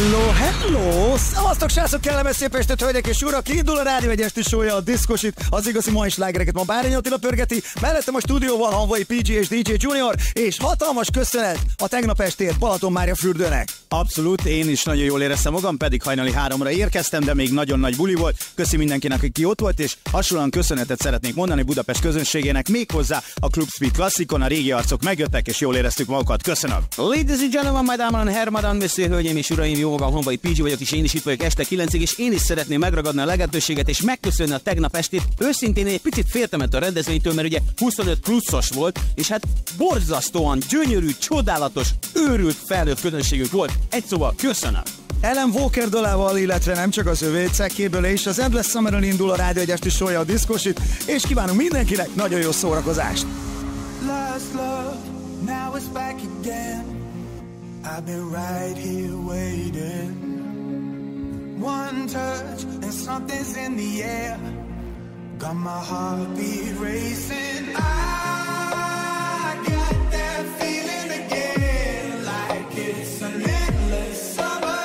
Hello, hello! Szevasztok, srácok, kellemes szép estét, hölgyek és urak! Kiindul a Rádió 1 esti show-ja, a Diszkos Hit, az igazi mai slágereket ma Bárány Attila pörgeti, mellettem a stúdióban Hamvai PG és DJ Junior, és hatalmas köszönet a tegnap estért Balatonmáriafürdőnek. Abszolút, én is nagyon jól éreztem magam, pedig hajnali 3-ra érkeztem, de még nagyon nagy buli volt. Köszi mindenkinek, aki ott volt, és hasonlóan köszönetet szeretnék mondani Budapest közönségének, méghozzá a ClubSpeek klasszikon, a régi arcok megjöttek, és jól éreztük magukat. Köszönöm. Ladies and gentlemen, madame and herr, madame, monsieur, hölgyeim és uraim, jó magam, Hamvai PG vagyok, és én is itt vagyok este 9-ig, és én is szeretném megragadni a lehetőséget és megköszönni a tegnap estét. Őszintén egy picit féltem ettől a rendezvénytől, mert ugye 25 pluszos volt, és hát borzasztóan gyönyörű, csodálatos, őrült felnőtt közönségünk volt. Egy szóval köszönöm. Alan Walker dalával, illetve nem csak az övé cekkéből, és az Endless Summerön indul a Rádió 1 esti show-ja, a Diszkos Hit, és kívánunk mindenkinek nagyon jó szórakozást! Last love, now it's back again. I've been right here waiting. One touch and something's in the air. Got my heartbeat racing. I got that feeling again, like it's an endless summer.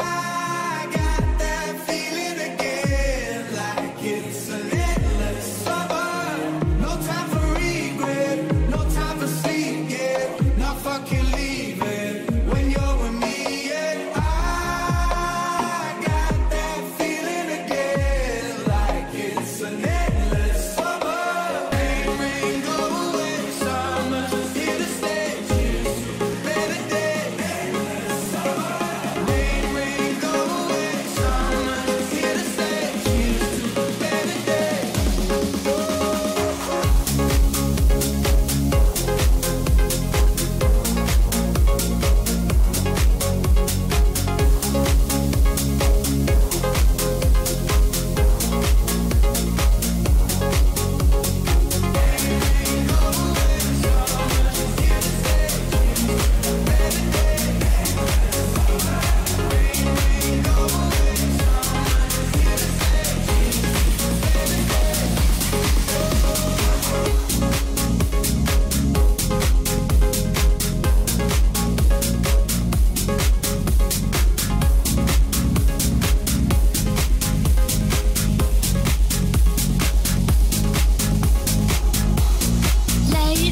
I got that feeling again, like it's an endless summer. No time for regret, no time for sleep yet, not fucking leaving when you're with me yet. I got that feeling again, like it's an endless summer. Spring going, summer's here to stay. Cheers to a better day, endless summer. Rain going, summer's here to stay. Cheers to a better day. Late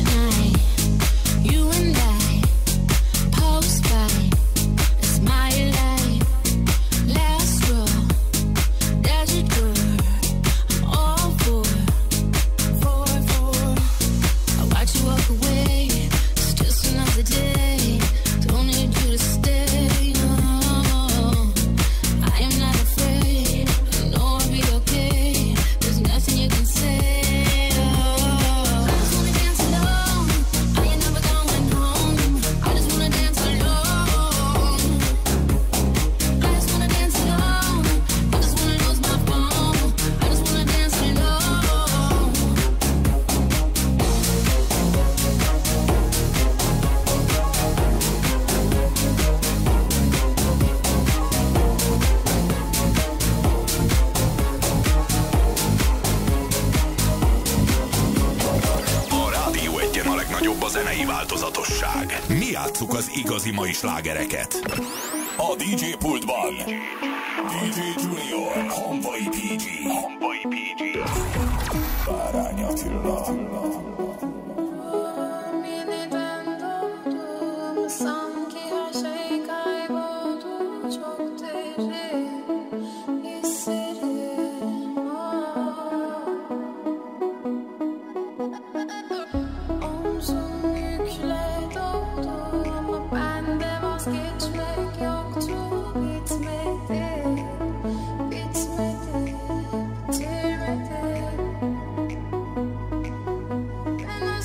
night, you and I, post fight, it's my life. Last row, desert girl, I'm all for. I watch you walk away, it's just another day. Don't need you to stay. No, I am not afraid. I know I'll be okay. There's nothing you can say. Oh. I just wanna dance alone. I ain't never going home. I just wanna dance alone. I just wanna dance alone. I just wanna lose my phone. I just wanna dance alone. A Rádió 1-en a legnagyobb a zenei változatosság. Mi játsszuk az igazi mai slágereket. A DJ pultban DJ Junior, Hamvai PG, Bárány Attila. Sanki her şey kayboldu, çok derin hisserim. Omzum yükle doldu ama bende vazgeçmek yoktu. Bitmedi, bitmedi, bitirmedi. And I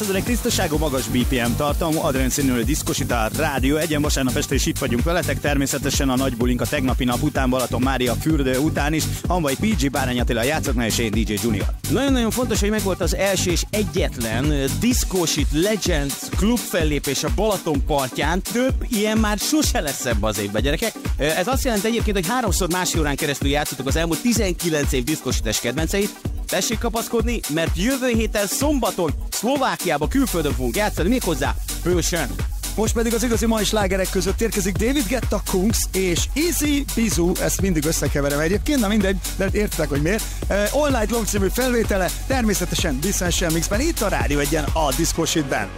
100% tisztaságú, magas BPM tartalmú, adrenalin diszkosítás, Rádió 1-en vasárnap este is itt vagyunk veletek, természetesen a nagy bulink a tegnapi nap után, Balatonmáriafürdő után is, Hamvai PG, Bárány Attila a játszoknál és én DJ Junior. Nagyon-nagyon fontos, hogy megvolt az első és egyetlen diszkósít Legends klub fellépés a Balaton partján, több ilyen már sose lesz ebbe az évben, gyerekek. Ez azt jelenti egyébként, hogy 3-szor másfél órán keresztül játszottuk az elmúlt 19 év diszkosítás kedvenceit. Tessék kapaszkodni, mert jövő héten szombaton Szlovákiába külföldön fogunk játszani, méghozzá bősen. Most pedig az igazi mai slágerek között érkezik David Guetta, Kungs és Izzy Bizu, ezt mindig összekeverem egyébként, na mindegy, de értetek, hogy miért. All Night Long című felvétele, természetesen Dissension Mixben, itt a Rádió 1-en, a Discos Hitben.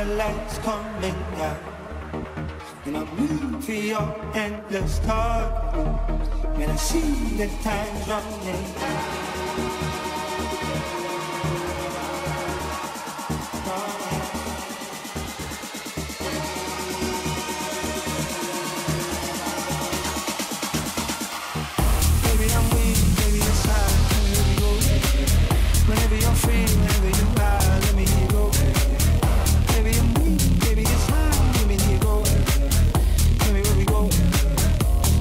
the lights coming down, and I move to your endless dark room. When I see the time's running down. Baby, I'm waiting, baby, it's time. Whenever you go, whenever you're free, whenever you buy, let me hear go. Baby, I'm waiting, baby, it's time. Let me hear go. Tell me where we go.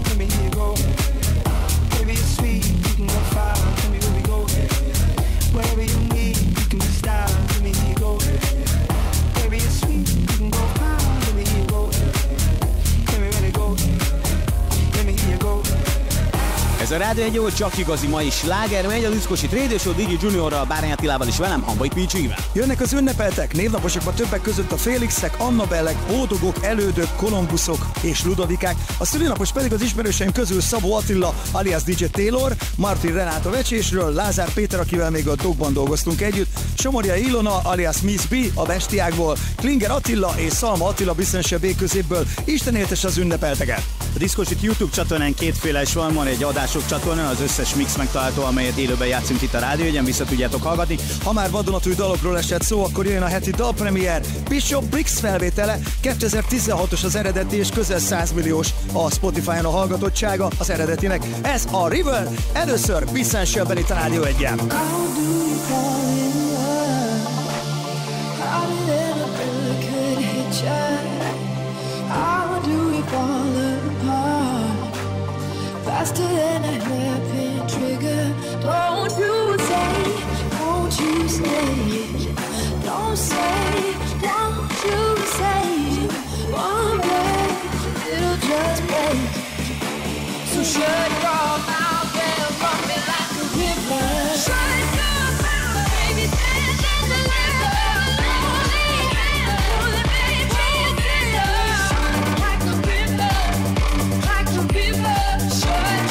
Let me hear go. Baby, it's sweet, you can go far. Tell me where we go. Whatever you need, you can be styled. Let me hear go. Baby, it's sweet, you can go far. Let me hear go. Tell me where to go. Let me hear go. Ez a Rádió 1 jó, csak igazi mai sláger, megy a Diszkós Hit Radio Show, DJ Juniorral, Bárány Attilával és velem, Hamvai PG-vel. Jönnek az ünnepeltek, névnaposokban többek között a Félixek, Annabellek, Boldogok, Elődök, Kolumbuszok és Ludovikák. A szülinapos pedig az ismerőseim közül Szabó Attila, alias DJ Taylor, Martin Renáta Vecsésről, Lázár Péter, akivel még a Dogban dolgoztunk együtt, Somorja Ilona, alias Miss B a Bestiákból, Klinger Attila és Szalma Attila Biszonse B középből. Isten éltesse az ünnepelteket! A Diszkós Hit YouTube csatornán kétféle is van, egy adások csatornán, az összes mix megtalálható, amelyet élőben játszunk itt a Rádió 1-en, vissza tudjátok hallgatni. Ha már vadonatúj dalokról esett szó, akkor jön a heti dalpremiér. Bishop Briggs felvétele, 2016-os az eredeti és közel 100 milliós a Spotify-on a hallgatottsága az eredetinek. Ez a River, először Biszensőben itt a Rádió 1-en. Faster than a hairpin trigger. Don't you say, don't you say it. Don't say, don't you say it. One day, it'll just break. So shut it all out there, run me like a river. Shut it down, baby, dance in the river. Like a river, shut down.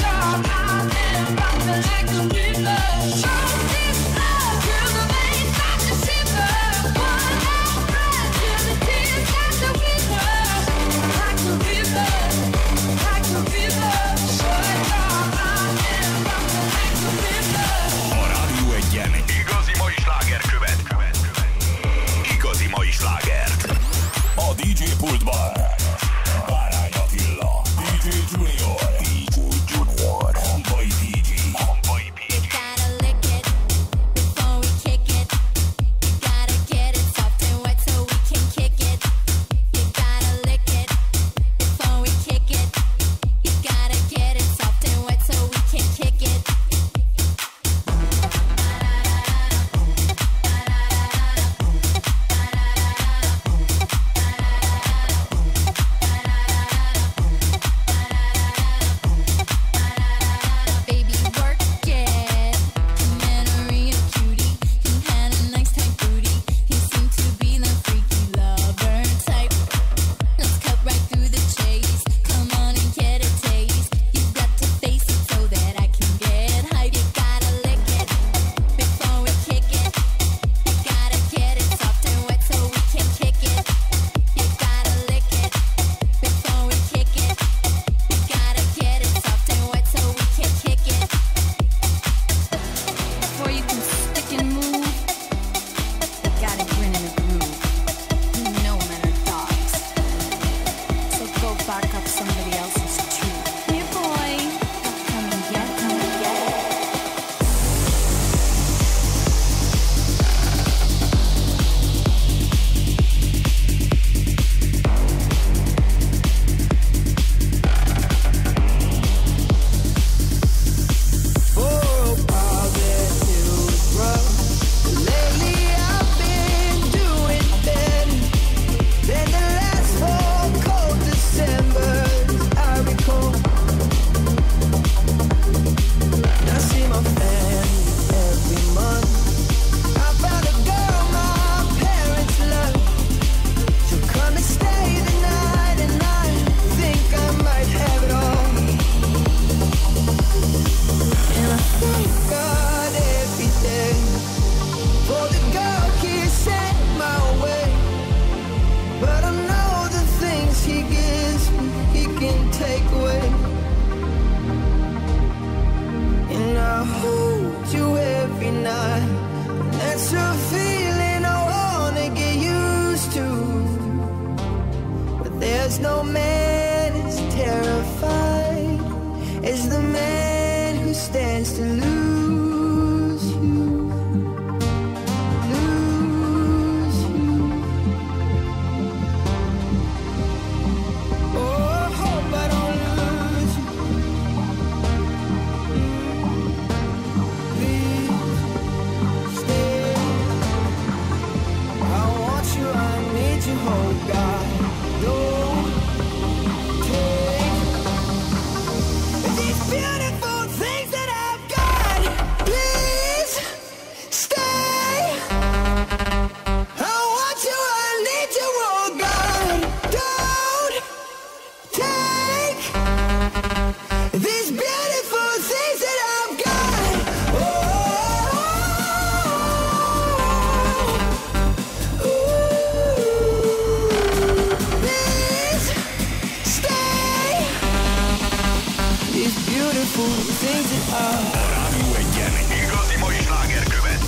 These beautiful things that are. A Rádió 1-en igazi mai sláger követ.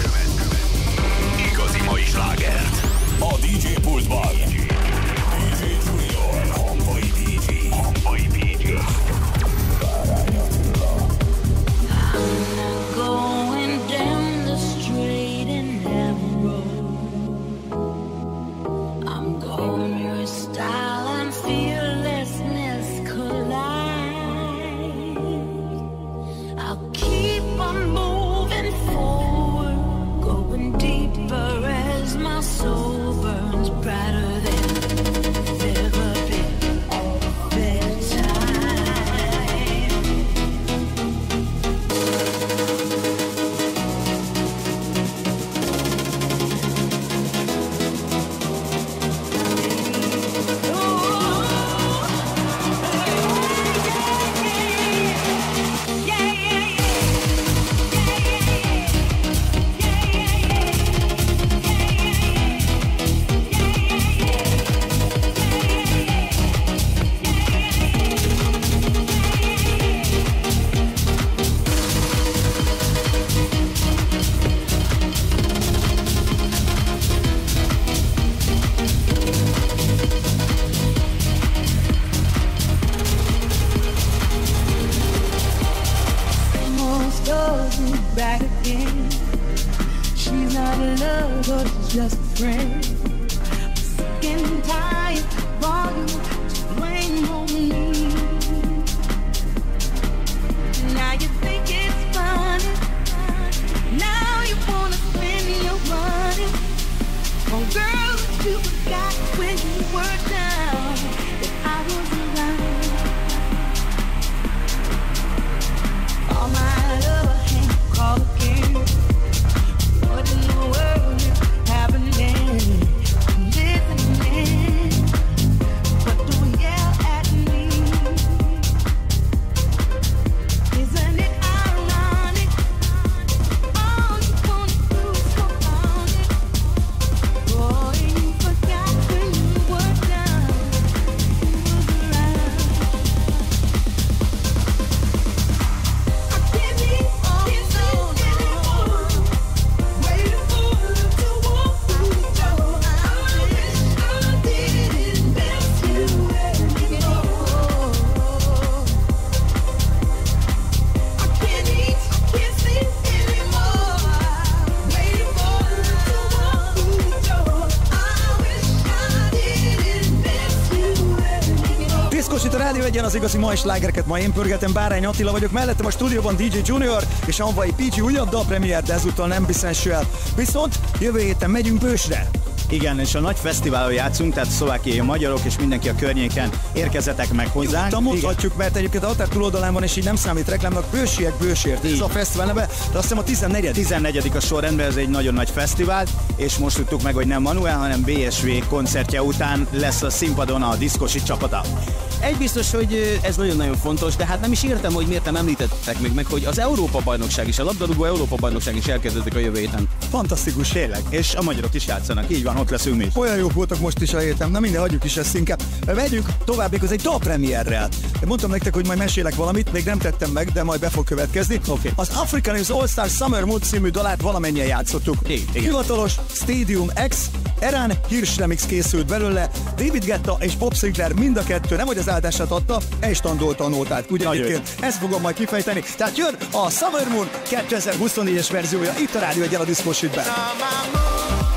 Igazi mai slágert. A DJ pultban DJ Junior, Hamvai PG, Bárány Attila. I'm not going down the straight and narrow. I'm going your style and fearlessness collide. I'll keep on moving forward, going deeper as my soul burns brighter than az igazi mai slágereket. Ma én pörgetem, Bárány Attila vagyok, mellettem a stúdióban DJ Junior és Hamvai PG újabb dalpremiér, de ezúttal nem Biszensőel. Viszont jövő héten megyünk Bősre. Igen, és a nagy fesztiválon játszunk, tehát szlovákiai magyarok és mindenki a környéken, érkezzetek meg hozzánk. Tamozhatjuk, mert egyébként a határ túloldalán van, és így nem számít reklámnak, Bősiek Bősért. Ez a fesztivál neve, de azt hiszem a 14. 14. a sorrendben, ez egy nagyon nagy fesztivál, és most tudtuk meg, hogy nem Manuel, hanem BSV koncertje után lesz a színpadon a Diszcos HIT csapata. Egy biztos, hogy ez nagyon-nagyon fontos, de hát nem is értem, hogy miért nem említettek még meg, hogy az Európa-bajnokság is, a labdarúgó Európa-bajnokság is elkezdődik a jövő héten. Fantasztikus, tényleg. És a magyarok is játszanak, így van, ott leszünk mi. Olyan jók voltak most is a héten, na minden, hagyjuk is ezt inkább. Vegyük tovább még az egy dalpremierrel. Mondtam nektek, hogy majd mesélek valamit, még nem tettem meg, de majd be fog következni. Okay. Az Africanism All-Star Summer Moon című dalát valamennyien játszottuk. Igen. Hivatalos Stadium X, Eran Hersh remix készült belőle, David Guetta és Bob Sinclair mind a kettő, nemhogy az áldását adta, el is tandolta a nótát, ugye egyébként? Ezt fogom majd kifejteni. Tehát jön a Summer Moon 2024-es verziója, itt a Rádió 1-en a Discos Hitben. Summer moon.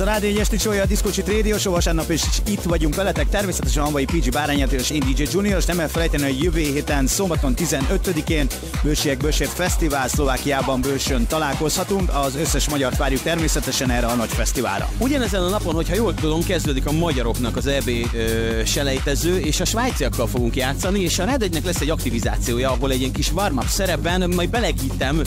A Rádió 1 esti show-ja, a Disco Hit Radio Show, vasárnap is itt vagyunk veletek, természetesen Hamvai PG, Bárány Attila és én DJ Junior, és nem elfelejteni, hogy jövő héten, szombaton 15-én Bősiek Bősért Fesztivál Szlovákiában Bősön találkozhatunk, az összes magyart várjuk természetesen erre a nagy fesztiválra. Ugyanezen a napon, hogyha jól tudom, kezdődik a magyaroknak az EB selejtező, és a svájciakkal fogunk játszani, és a Rádió 1-nek lesz egy aktivizációja, ahol egy ilyen kis warm-up szerepben, majd belegítem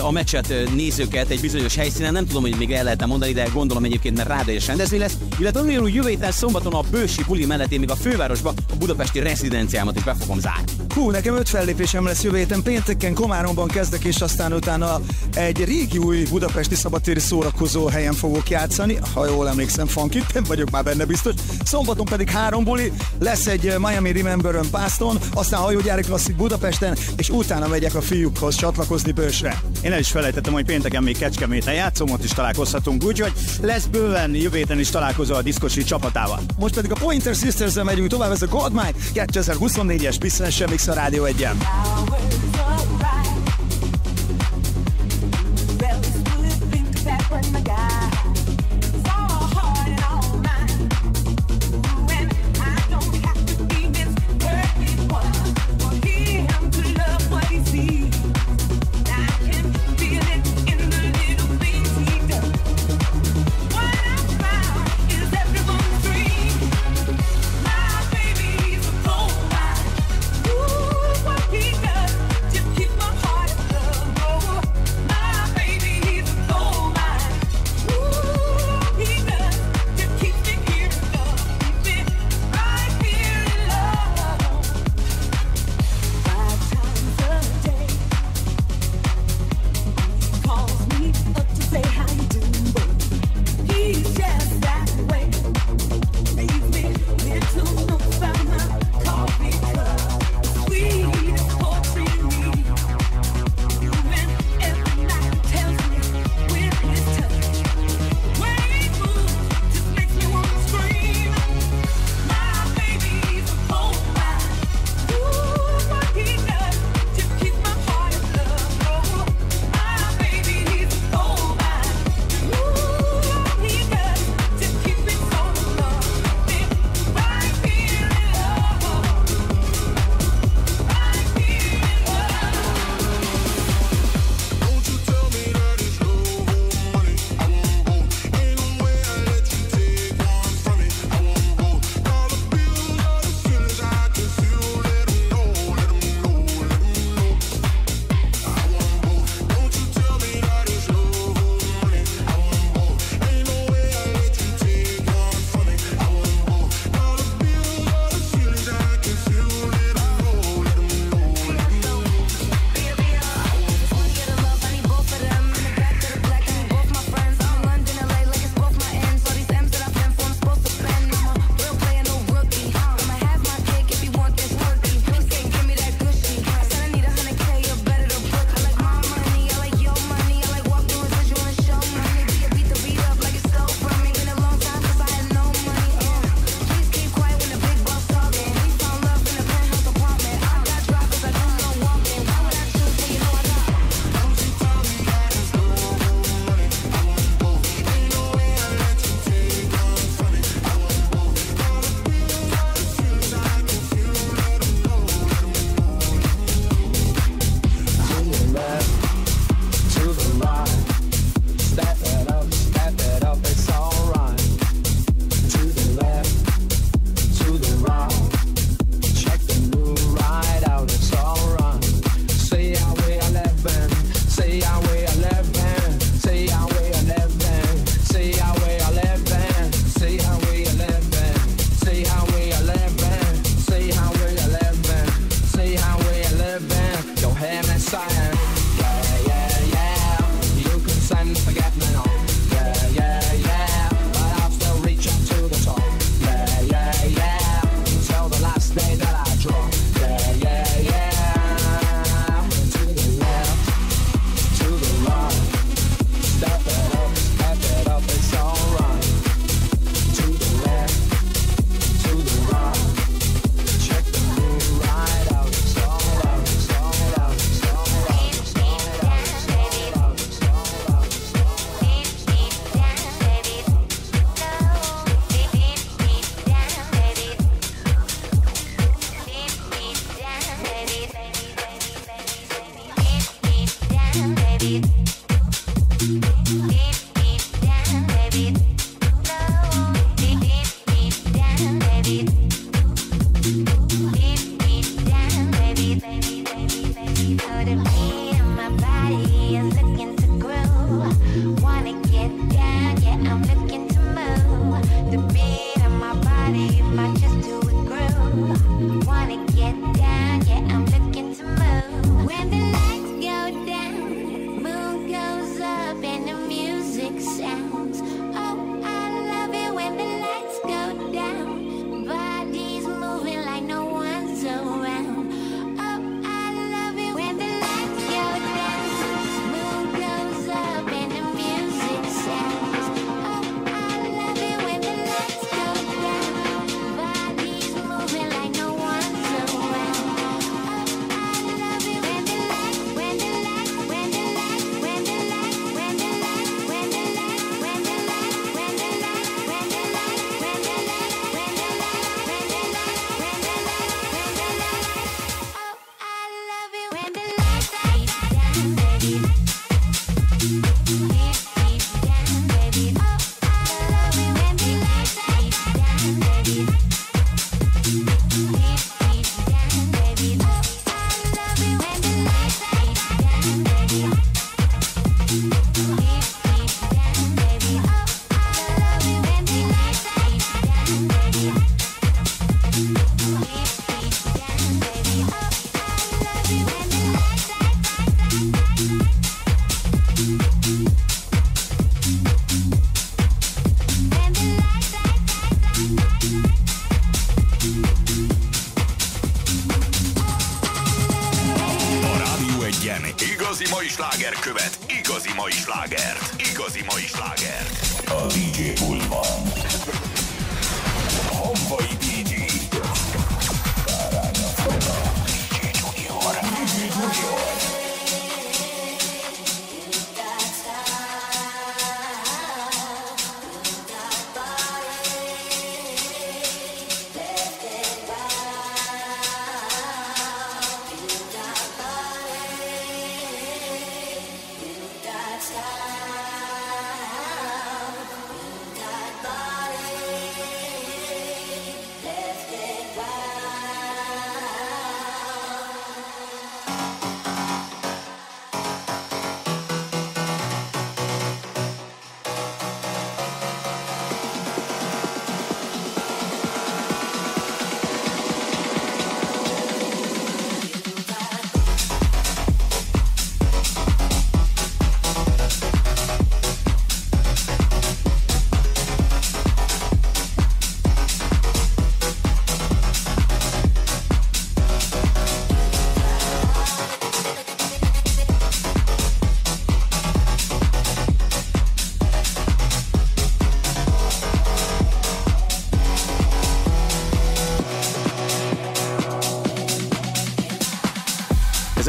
a meccset nézőket egy bizonyos helyszínen, nem tudom, hogy még el lehetne mondani, de gondolom egyébként, mert paráda és rendezvény lesz, illetve ugyanúgy jövő héten szombaton a bősi buli mellett én még a fővárosba a budapesti rezidenciámat is be fogom zárni. Hú, nekem 5 fellépésem lesz jövő héten, pénteken Komáromban kezdek, és aztán utána egy régi új budapesti szabadtéri szórakozó helyen fogok játszani, ha jól emlékszem, Funkit, nem vagyok már benne biztos. Szombaton pedig 3 buli, lesz egy Miami Remember Boston, aztán Hajógyári Klasszik Budapesten, és utána megyek a fiúkhoz csatlakozni Bősre. Én el is felejtettem, hogy pénteken még Kecskeméten játszom, ott is találkozhatunk, úgyhogy lesz bőven jövő héten is találkozó a DISCO'S HIT csapatával. Most pedig a Pointer Sisters-en megyünk tovább, ez a Godmine 2024-es Business Mix a Rádió 1-en. Keep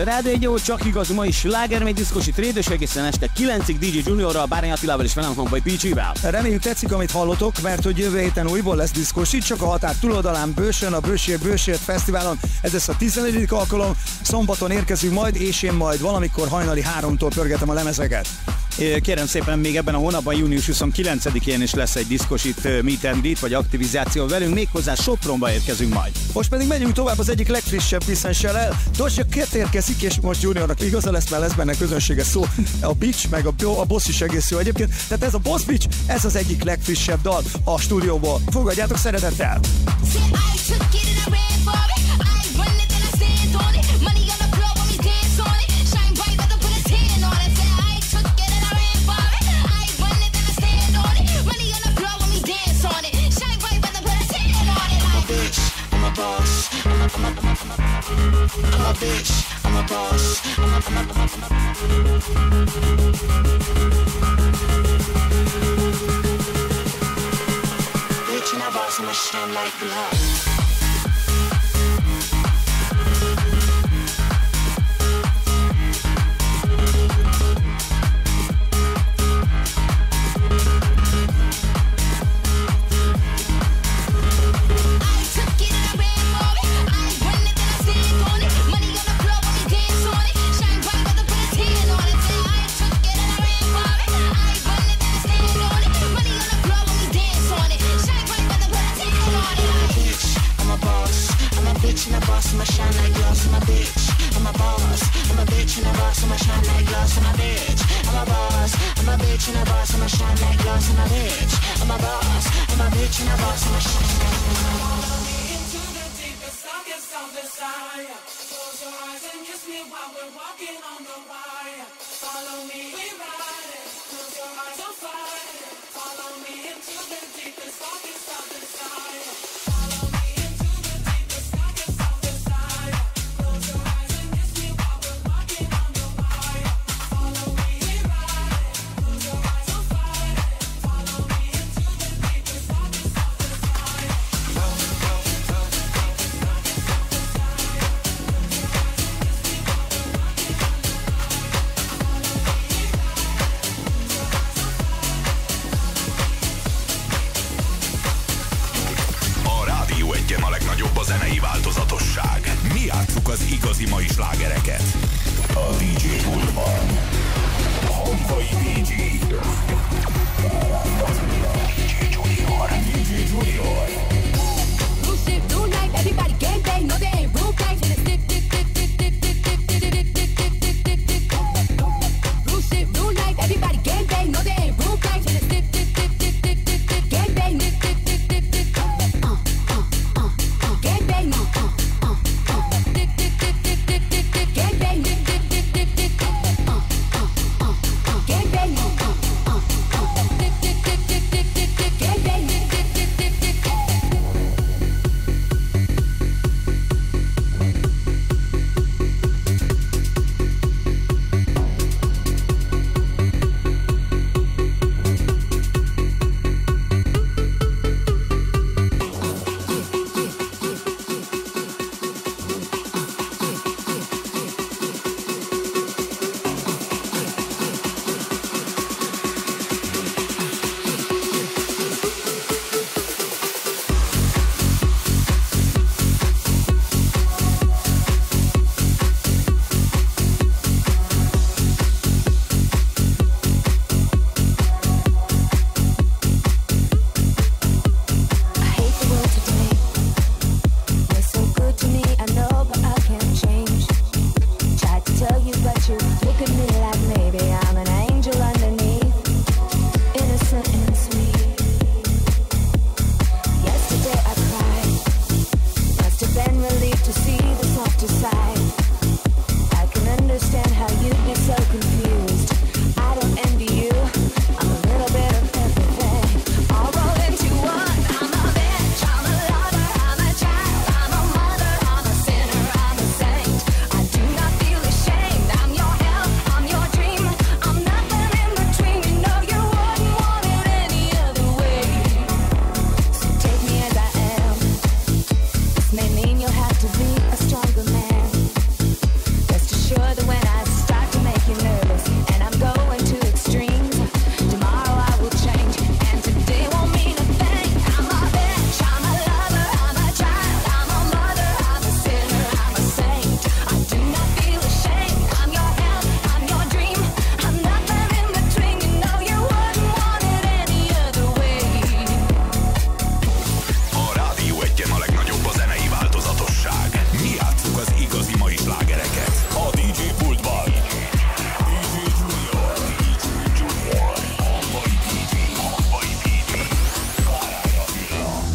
Rádió 1, jó, csak igazi mai sláger, még diszkosi tréd, és egészen este 9-ig DJ Juniorral, Bárány Attilával és velem Hamvai PG-vel. Reméljük tetszik, amit hallotok, mert hogy jövő héten újból lesz diszkosi, csak a határ túloldalán Bősön, a Bősért fesztiválon. Ez lesz a 11. alkalom, szombaton érkezünk majd, és én majd valamikor hajnali 3-tól pörgetem a lemezeket. Kérem szépen, még ebben a hónapban, június 29-én is lesz egy diszkosit meet and greet, vagy aktivizáció velünk, méghozzá Sopronba érkezünk majd. Most pedig megyünk tovább az egyik legfrissebb pisztenssel el. Doja Cat érkezik, és most Juniornak igaza lesz, mert lesz benne közönséges szó. A Bitch, meg a Boss is egész jó egyébként. Tehát ez a Boss Bitch, ez az egyik legfrissebb dal a stúdióból. Fogadjátok szeretettel! I'm a bitch, I'm a boss, bitch and a boss, I'ma shine like blood. to see the softer side. I can understand how you'd be so confused. I don't envy you. I'm a little bit of everything. I'll roll into one. I'm a bitch, I'm a lover, I'm a child, I'm a mother, I'm a sinner, I'm a saint. I do not feel ashamed. I'm your hell, I'm your dream. I'm nothing in between. You know you wouldn't want it any other way. So take me as I am. This may mean you'll have to be a stronger man. Rest assured that when I start to make you nervous and I'm going to extremes, tomorrow I will change and today won't mean a thing. I'm a bitch, I'm a lover, I'm a child, I'm a mother, I'm a sinner, I'm a saint. I do not feel ashamed. I'm your hell, I'm your dream. I'm nothing in between. You know you wouldn't want it any other way. A Rádió 1-en a legnagyobb a zenei változatosság. Mi játsszuk az igazi mai slágereket. A DJ pultban DJ Junior, DJ Junior, Hamvai PG, Hamvai PG, Bárány Attila.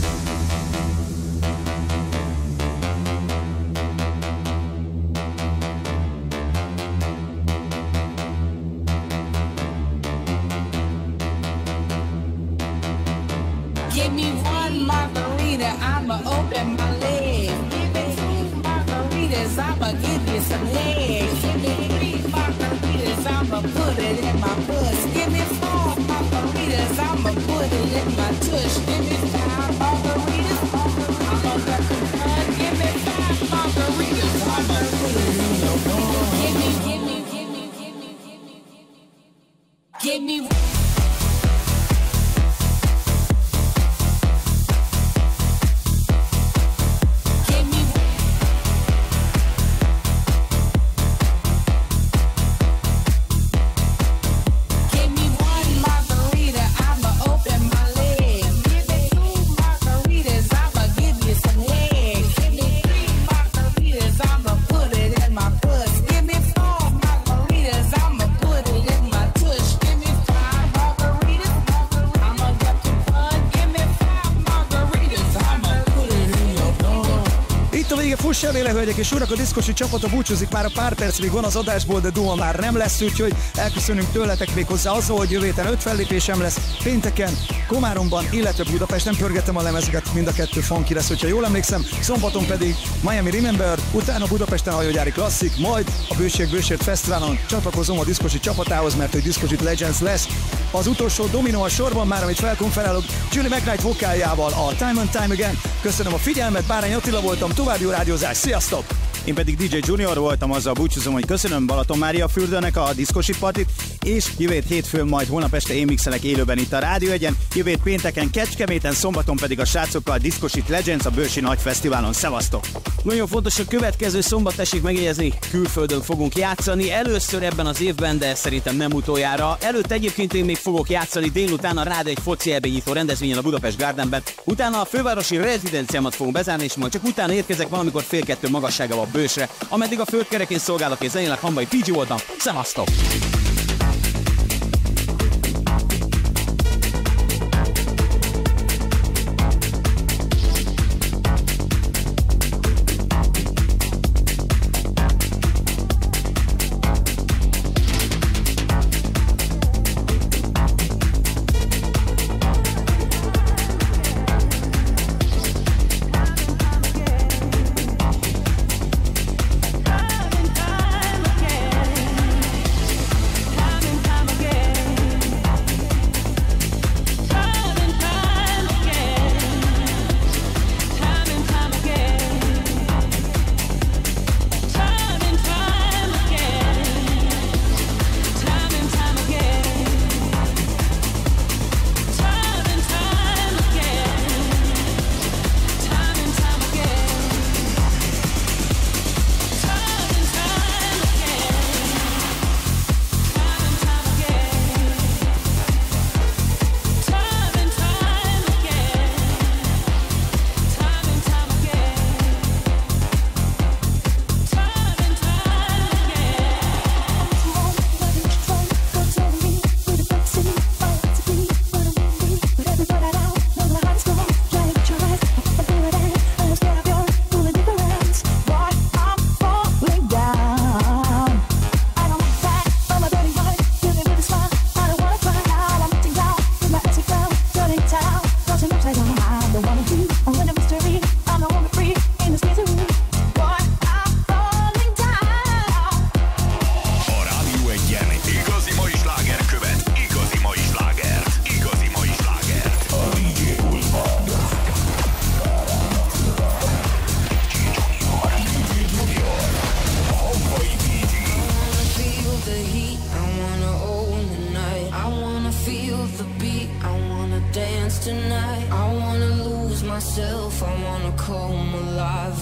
Give me one margarita, I'ma open my legs. Give me two margaritas, I'ma give you some legs. Give me three margaritas, I'ma put it in my puss. Give me four margaritas, I'ma put it in my tush. Give me five margaritas, I'ma let them run. Give me five margaritas, I'ma put it in your bum. Give me. Give me one margarita, I'ma open my legs. Give me two margaritas, I'ma give you some legs. Give me three margaritas, I'ma put it in my puss. Give me four margaritas, I'ma put it in my tush. Give me five margaritas, I'ma get to fun. Give me five margaritas, I'ma put it in your dome. Itt a vége, fuss elé, hölgyek és urak, a diszkosi csapata búcsúzik már a pár percig van az adásból, de duha már nem lesz, úgyhogy elköszönünk tőletek még hozzá azzal, hogy jövő héten 5 fellépésem lesz, pénteken Komáromban, illetve Budapesten pörgetem a lemezeket, mind a kettő funky lesz, hogyha jól emlékszem, szombaton pedig Miami Remember, utána Budapesten Hajógyári Klasszik, majd a Bősért Fesztiválon csatlakozom a diszkosi csapatához, mert hogy Diszkosit Legends lesz. Az utolsó dominó a sorban már, amit felkonferálok, Julie McRide vokáljával a Time and Time Again. Köszönöm a figyelmet, Bárány Attila voltam, további jó rádiózás, sziasztok! Én pedig DJ Junior voltam, azzal búcsúzom, hogy köszönöm Balatonmáriafürdőnek a diszkosi partit, és jövő hétfőn majd holnap este én mixelek élőben itt a Rádió 1-en, jövő pénteken Kecskeméten, szombaton pedig a srácokkal a Discos Hit Legends a Bősi nagy fesztiválon. Szevasztok! Nagyon fontos, a következő szombat, tessék megjegyezni, külföldön fogunk játszani, először ebben az évben, de szerintem nem utoljára. Előtt egyébként én még fogok játszani délután a Rád egy foci elbenyitó rendezvényen a Budapest Gardenben, utána a fővárosi rezidenciámat fogunk bezárni, és majd csak utána érkezek valamikor fél kettő magasságával a Bősre, ameddig a földkerekén szolgálok és zenének. Hamvai PG voltam, szevasztok! I've been time again.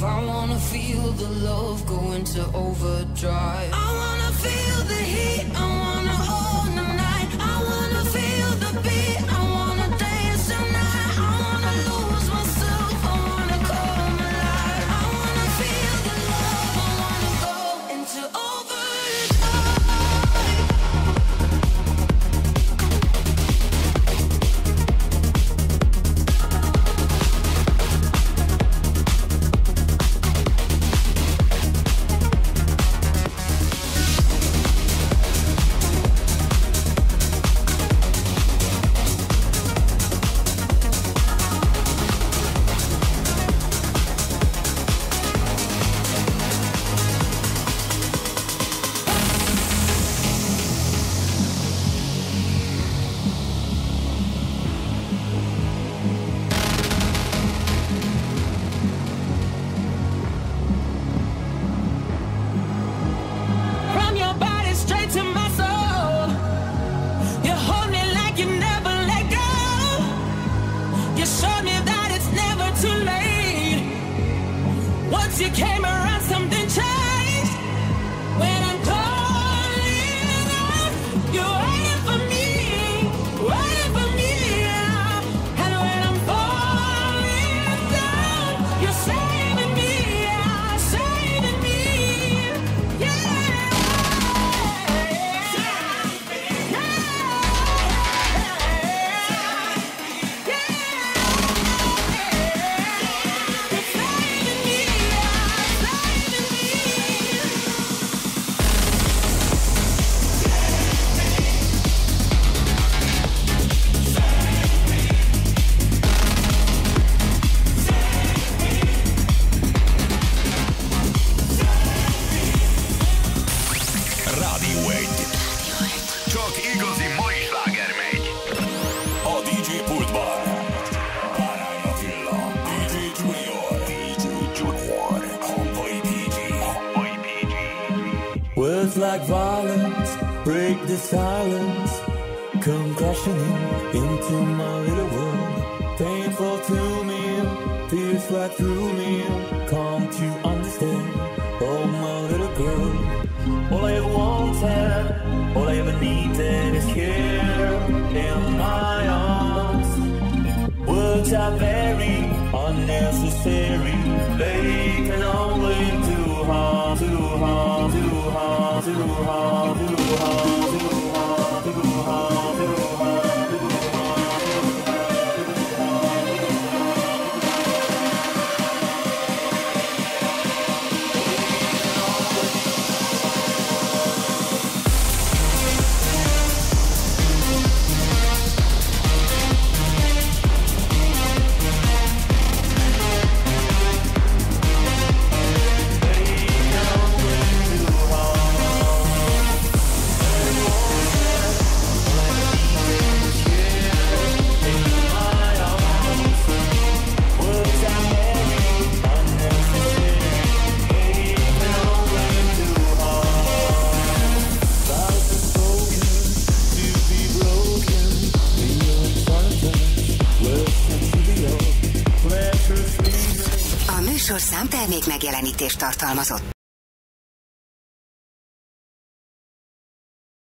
I wanna feel the love go into overdrive. I wanna feel the heat, I wanna own the night. I wanna feel the beat, I wanna dance tonight. I wanna lose myself, I wanna come alive. I wanna feel the love, I wanna go into megjelenítést tartalmazott.